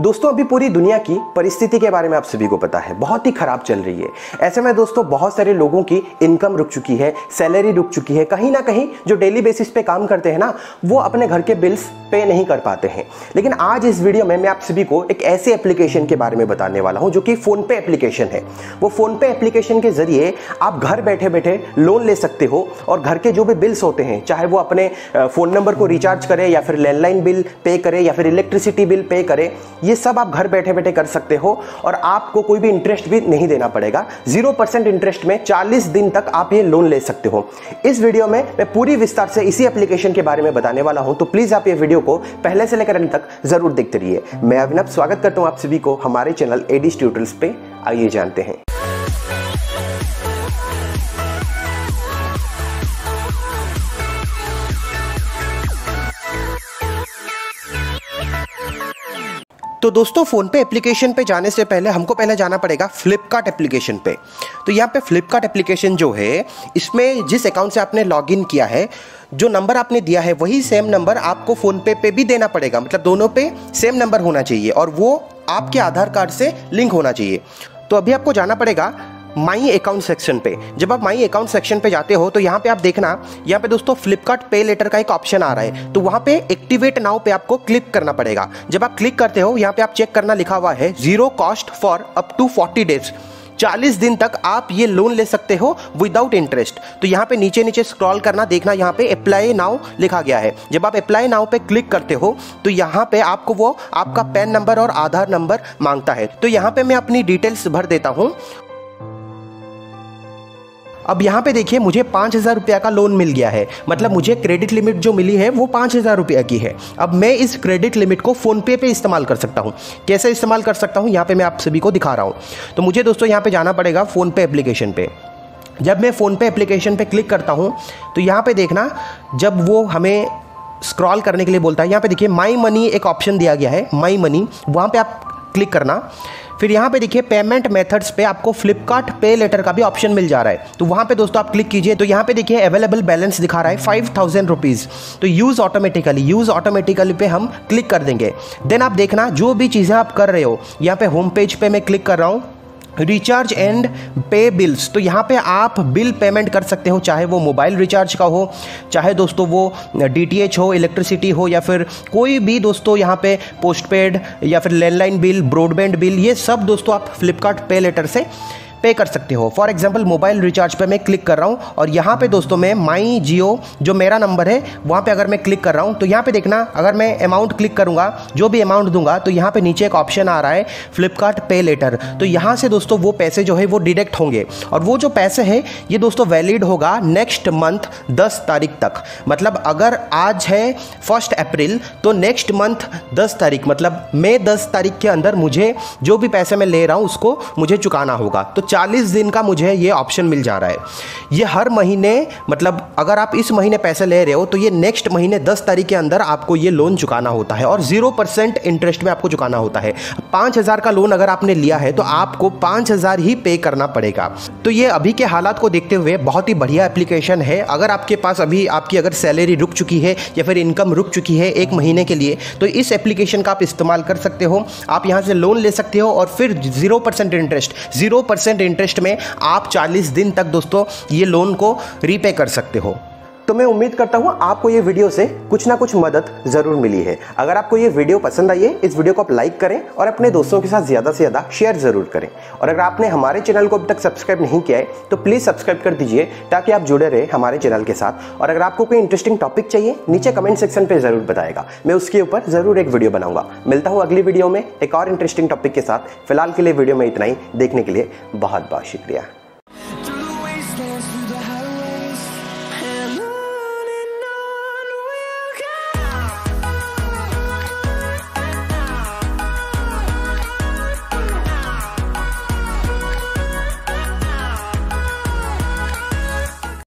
दोस्तों अभी पूरी दुनिया की परिस्थिति के बारे में आप सभी को पता है, बहुत ही ख़राब चल रही है। ऐसे में दोस्तों बहुत सारे लोगों की इनकम रुक चुकी है, सैलरी रुक चुकी है। कहीं ना कहीं जो डेली बेसिस पे काम करते हैं ना, वो अपने घर के बिल्स पे नहीं कर पाते हैं। लेकिन आज इस वीडियो में मैं आप सभी को एक ऐसे एप्लीकेशन के बारे में बताने वाला हूँ जो कि फ़ोनपे एप्लीकेशन है। वो फ़ोनपे एप्लीकेशन के ज़रिए आप घर बैठे बैठे लोन ले सकते हो और घर के जो भी बिल्स होते हैं, चाहे वो अपने फ़ोन नंबर को रिचार्ज करें या फिर लैंडलाइन बिल पे करें या फिर इलेक्ट्रिसिटी बिल पे करें, ये सब आप घर बैठे बैठे कर सकते हो और आपको कोई भी इंटरेस्ट भी नहीं देना पड़ेगा। 0% इंटरेस्ट में 40 दिन तक आप ये लोन ले सकते हो। इस वीडियो में मैं पूरी विस्तार से इसी एप्लीकेशन के बारे में बताने वाला हूं, तो प्लीज़ आप ये वीडियो को पहले से लेकर अंत तक ज़रूर देखते रहिए। मैं अभिनव स्वागत करता हूँ आप सभी को हमारे चैनल एड्सट्यूटोरियल्स पे। आइए जानते हैं। तो दोस्तों फ़ोनपे एप्लीकेशन पे जाने से पहले हमको पहले जाना पड़ेगा फ्लिपकार्ट एप्लीकेशन पे। तो यहाँ पे फ्लिपकार्ट एप्लीकेशन जो है, इसमें जिस अकाउंट से आपने लॉगिन किया है, जो नंबर आपने दिया है वही सेम नंबर आपको फ़ोनपे पे भी देना पड़ेगा। मतलब दोनों पे सेम नंबर होना चाहिए और वो आपके आधार कार्ड से लिंक होना चाहिए। तो अभी आपको जाना पड़ेगा माई अकाउंट सेक्शन पे। जब आप माई अकाउंट सेक्शन पे जाते हो तो यहाँ पे आप देखना, यहाँ पे दोस्तों फ्लिपकार्ट पे लेटर का एक ऑप्शन आ रहा है। तो वहाँ पे एक्टिवेट नाउ पे आपको क्लिक करना पड़ेगा। जब आप क्लिक करते हो, यहाँ पे आप चेक करना लिखा हुआ है 0 cost for up to 40 days. 40 दिन तक आप ये लोन ले सकते हो विदाउट इंटरेस्ट। तो यहाँ पे नीचे नीचे स्क्रॉल करना, देखना यहाँ पे अप्लाई नाउ लिखा गया है। जब आप अप्लाई नाउ पे क्लिक करते हो तो यहाँ पे आपको वो आपका पैन नंबर और आधार नंबर मांगता है। तो यहाँ पे मैं अपनी डिटेल्स भर देता हूँ। अब यहाँ पे देखिए, मुझे 5,000 रुपया का लोन मिल गया है। मतलब मुझे क्रेडिट लिमिट जो मिली है वो 5,000 रुपया की है। अब मैं इस क्रेडिट लिमिट को फ़ोनपे पे इस्तेमाल कर सकता हूँ। कैसे इस्तेमाल कर सकता हूँ यहाँ पे मैं आप सभी को दिखा रहा हूँ। तो मुझे दोस्तों यहाँ पे जाना पड़ेगा फ़ोनपे एप्लीकेशन पे। जब मैं फ़ोनपे एप्लीकेशन पे क्लिक करता हूँ तो यहाँ पे देखना, जब वो हमें स्क्रॉल करने के लिए बोलता है, यहाँ पे देखिए माई मनी एक ऑप्शन दिया गया है, माई मनी, वहाँ पे आप क्लिक करना। फिर यहाँ पे देखिए पेमेंट मेथड्स पे आपको फ्लिपकार्ट पे लेटर का भी ऑप्शन मिल जा रहा है। तो वहाँ पे दोस्तों आप क्लिक कीजिए। तो यहाँ पे देखिए अवेलेबल बैलेंस दिखा रहा है 5,000 रुपीज़। तो यूज़ ऑटोमेटिकली पे हम क्लिक कर देंगे। देन आप देखना जो भी चीज़ें आप कर रहे हो, यहाँ पे होम पेज पे मैं क्लिक कर रहा हूँ, रिचार्ज एंड पे बिल्स। तो यहाँ पे आप बिल पेमेंट कर सकते हो, चाहे वो मोबाइल रिचार्ज का हो, चाहे दोस्तों वो DTH हो, इलेक्ट्रिसिटी हो, या फिर कोई भी दोस्तों यहाँ पे पोस्टपेड या फिर लैंडलाइन बिल, ब्रॉडबैंड बिल, ये सब दोस्तों आप फ्लिपकार्ट पे लेटर से पे कर सकते हो। फॉर एग्जाम्पल मोबाइल रिचार्ज पे मैं क्लिक कर रहा हूँ और यहाँ पे दोस्तों मैं माई जियो जो मेरा नंबर है वहाँ पे अगर मैं क्लिक कर रहा हूँ तो यहाँ पे देखना, अगर मैं अमाउंट क्लिक करूँगा, जो भी अमाउंट दूंगा, तो यहाँ पे नीचे एक ऑप्शन आ रहा है फ्लिपकार्ट पे लेटर। तो यहाँ से दोस्तों वो पैसे जो है वो डिडक्ट होंगे और वो जो पैसे है ये दोस्तों वैलिड होगा नेक्स्ट मंथ 10 तारीख तक। मतलब अगर आज है 1 अप्रैल तो नेक्स्ट मंथ 10 तारीख, मतलब मई 10 तारीख के अंदर मुझे जो भी पैसे मैं ले रहा हूँ उसको मुझे चुकाना होगा। तो 40 दिन का मुझे ये ऑप्शन मिल जा रहा है। ये हर महीने, मतलब अगर आप इस महीने पैसे ले रहे हो तो ये नेक्स्ट महीने 10 तारीख के अंदर आपको ये लोन चुकाना होता है और 0% इंटरेस्ट में आपको चुकाना होता है। 5,000 का लोन अगर आपने लिया है तो आपको 5,000 ही पे करना पड़ेगा। तो ये अभी के हालात को देखते हुए बहुत ही बढ़िया एप्लीकेशन है। अगर आपके पास अभी आपकी अगर सैलरी रुक चुकी है या फिर इनकम रुक चुकी है 1 महीने के लिए, तो इस एप्लीकेशन का आप इस्तेमाल कर सकते हो। आप यहाँ से लोन ले सकते हो और फिर 0% इंटरेस्ट में आप 40 दिन तक दोस्तों ये लोन को रीपे कर सकते हो। तो मैं उम्मीद करता हूँ आपको ये वीडियो से कुछ ना कुछ मदद ज़रूर मिली है। अगर आपको ये वीडियो पसंद आई है, इस वीडियो को आप लाइक करें और अपने दोस्तों के साथ ज़्यादा से ज़्यादा शेयर ज़रूर करें। और अगर आपने हमारे चैनल को अभी तक सब्सक्राइब नहीं किया है तो प्लीज़ सब्सक्राइब कर दीजिए ताकि आप जुड़े रहे हमारे चैनल के साथ। और अगर आपको कोई इंटरेस्टिंग टॉपिक चाहिए, नीचे कमेंट सेक्शन पर ज़रूर बताएगा, मैं उसके ऊपर ज़रूर एक वीडियो बनाऊँगा। मिलता हूँ अगली वीडियो में एक और इंटरेस्टिंग टॉपिक के साथ। फिलहाल के लिए वीडियो में इतना ही। देखने के लिए बहुत बहुत शुक्रिया।